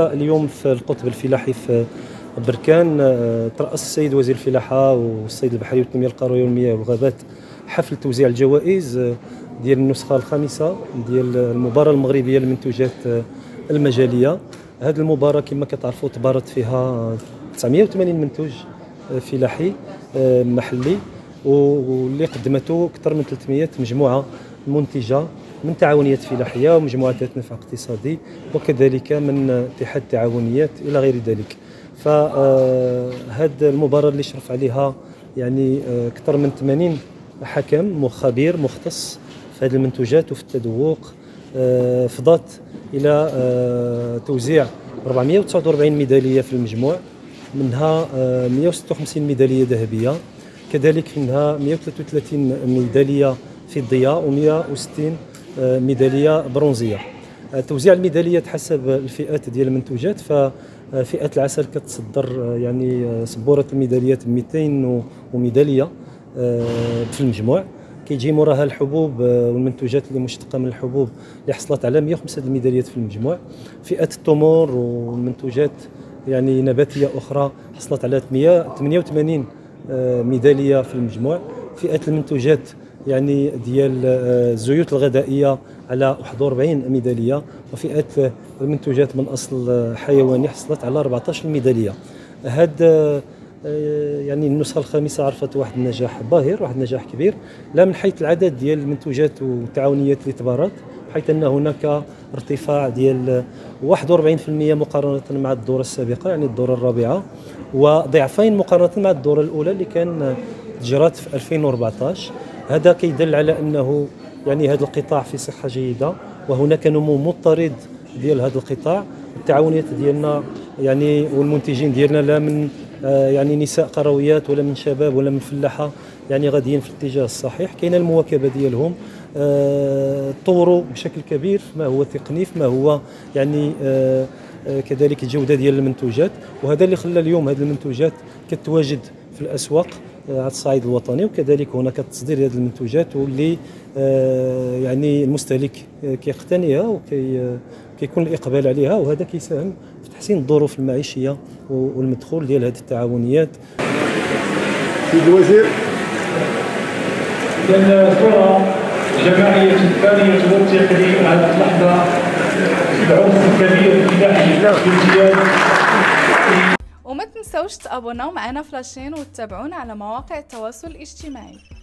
اليوم في القطب الفلاحي في بركان ترأس السيد وزير الفلاحة والصيد البحري والتنمية القروية والمياه والغابات حفل توزيع الجوائز ديال النسخة الخامسة ديال المباراة المغربية للمنتوجات المجالية. هذه المباراة كما كتعرفوا تبارت فيها 980 منتوج فلاحي محلي واللي قدمته أكثر من 300 مجموعة منتجة من تعاونيات فلاحية ومجموعة ذات نفع اقتصادي وكذلك من اتحاد التعاونيات إلى غير ذلك. فهاد المباراة اللي شرف عليها يعني أكثر من 80 حكم خبير مختص في هذه المنتوجات وفي التذوق، فضات إلى توزيع 449 ميدالية في المجموع، منها 156 ميدالية ذهبية، كذلك منها 133 ميدالية فضية و160 ميدالية برونزية. توزيع الميداليات حسب الفئات ديال المنتوجات، ففئة العسل كتصدر يعني سبورة الميداليات 200 وميدالية في المجموع، كيجي موراها الحبوب والمنتوجات اللي مشتقة من الحبوب اللي حصلت على 105 الميداليات في المجموع. فئة التمور والمنتوجات يعني نباتية أخرى حصلت على 188 ميدالية في المجموع. فئة المنتوجات يعني ديال الزيوت الغذائية على 41 ميدالية، وفئة المنتوجات من أصل حيواني حصلت على 14 ميدالية. هذا يعني النسخة الخامسة عرفت واحد النجاح باهر، واحد النجاح كبير، لا من حيث العدد ديال المنتوجات والتعاونيات اللي تبارت، حيث أن هناك ارتفاع ديال 41% مقارنة مع الدورة السابقة يعني الدورة الرابعة، وضعفين مقارنة مع الدورة الأولى اللي كان جرات في 2014. هذا كيدل على انه يعني هذا القطاع في صحه جيده وهناك نمو مضطرد ديال هذا القطاع. التعاونيات ديالنا يعني والمنتجين ديالنا لا من يعني نساء قرويات ولا من شباب ولا من فلاحه يعني غاديين في الاتجاه الصحيح، كاينه المواكبه ديالهم، طوروا بشكل كبير فيما هو تقني، فيما هو يعني كذلك الجوده ديال المنتوجات، وهذا اللي خلى اليوم هذه المنتوجات كتواجد في الاسواق على الصعيد الوطني، وكذلك هناك تصدير هذه المنتوجات واللي يعني المستهلك كيقتنيها وكيكون الإقبال عليها، وهذا كيساهم في تحسين الظروف المعيشية والمدخول ديال هذه التعاونيات. سيد الوزير، كان صورة جماعية الثانية تمثل قديم على اللحظة العنف الكبير في الامتياز. وما تنسوش تابوناو معنا فلاشين وتتابعونا على مواقع التواصل الاجتماعي.